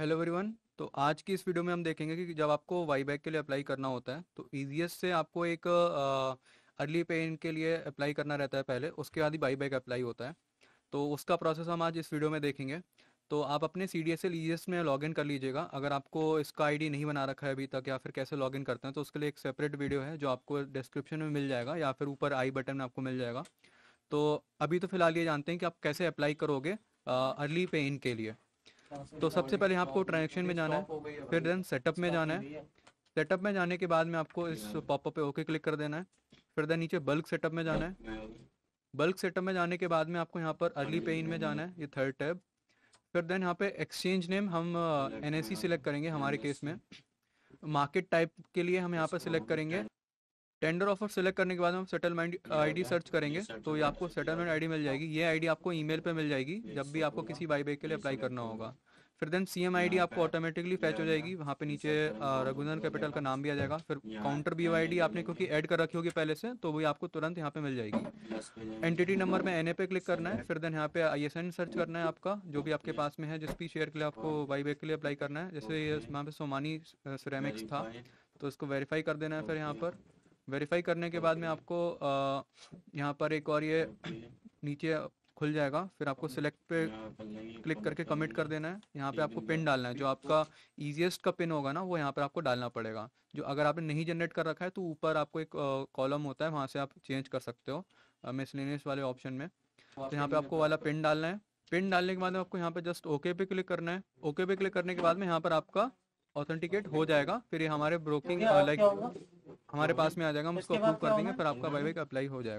Hello everyone. तो आज की इस वीडियो में हम देखेंगे कि जब आपको वाई बैक के लिए अप्लाई करना होता है तो ईजीएस्ट से आपको एक अर्ली पेमेंट के लिए अप्लाई करना रहता है पहले, उसके बाद ही वाई बैक अप्लाई होता है। तो उसका प्रोसेस हम आज इस वीडियो में देखेंगे। तो आप अपने CDSL ईजीएस्ट में लॉगिन कर लीजिएगा अगर आपको इसका आईडी नहीं बना रखा है अभी तक, या फिर कैसे लॉगिन करते हैं तो उसके लिए एक सेपरेट वीडियो है जो आपको डिस्क्रिप्शन में मिल जाएगा या फिर ऊपर आई बटन में आपको मिल जाएगा। तो अभी तो फिलहाल ये जानते हैं कि आप कैसे अप्लाई करोगे अर्ली पेमेंट के लिए। तो सबसे पहले आपको ट्रांजेक्शन में जाना है, फिर देन सेटअप में जाना है। सेटअप में जाने के बाद में आपको इस पॉपअप पे ओके क्लिक कर देना है। फिर देन नीचे बल्क सेटअप में जाना है। बल्क सेटअप में जाने के बाद में आपको यहाँ पर अर्ली पेइन में जाना है, ये थर्ड टैब। फिर देन यहाँ पे एक्सचेंज नेम हम NSE सिलेक्ट करेंगे हमारे केस में। मार्केट टाइप के लिए हम यहाँ पर सिलेक्ट करेंगे। टेंडर ऑफर सिलेक्ट करने के बाद हम सेटलमेंट आईडी सर्च करेंगे तो ये आपको सेटलमेंट आईडी मिल जाएगी। ये आईडी आपको ईमेल पे मिल जाएगी जब भी आपको किसी बाई बैक के लिए अप्लाई करना होगा। फिर देन CMID आपको ऑटोमेटिकली फैच हो जाएगी, वहाँ पे नीचे रघुनंदन कैपिटल का नाम भी आ जाएगा। फिर काउंटर BYD आपने क्योंकि ऐड कर रखी होगी पहले से तो वही आपको तुरंत यहाँ पे मिल जाएगी। एंटिटी नंबर में NA पे क्लिक करना है। फिर देन यहाँ पे ISIN सर्च करना है आपका, जो भी आपके पास में है जिस भी शेयर के लिए आपको बाई बैक के लिए अप्लाई करना है। जैसे यहाँ पे सोमानी सिरेमिक्स था तो इसको वेरीफाई कर देना है। फिर यहाँ पर वेरीफाई करने के बाद में आपको यहाँ पर एक और ये नीचे खुल जाएगा। फिर आपको सिलेक्ट पे क्लिक करके कमिट कर देना है। यहाँ पे आपको पिन डालना है, जो आपका ईजीएस्ट का पिन होगा ना वो यहाँ पर आपको डालना पड़ेगा। जो अगर आपने नहीं जनरेट कर रखा है तो ऊपर आपको एक कॉलम होता है वहाँ से आप चेंज कर सकते हो मिसलेनियस वाले ऑप्शन में। तो यहाँ पे आपको वाला पिन डालना है। पिन डालने के बाद आपको यहाँ पे जस्ट ओके पे क्लिक करना है। ओके पे क्लिक करने के बाद में यहाँ पर आपका ऑथेंटिकेट हो जाएगा। फिर ये हमारे ब्रोकिंग लाइक हमारे पास में आ जाएगा, हम उसको अप्रूव कर देंगे, फिर आपका बाई बैक अप्लाई हो जाएगा।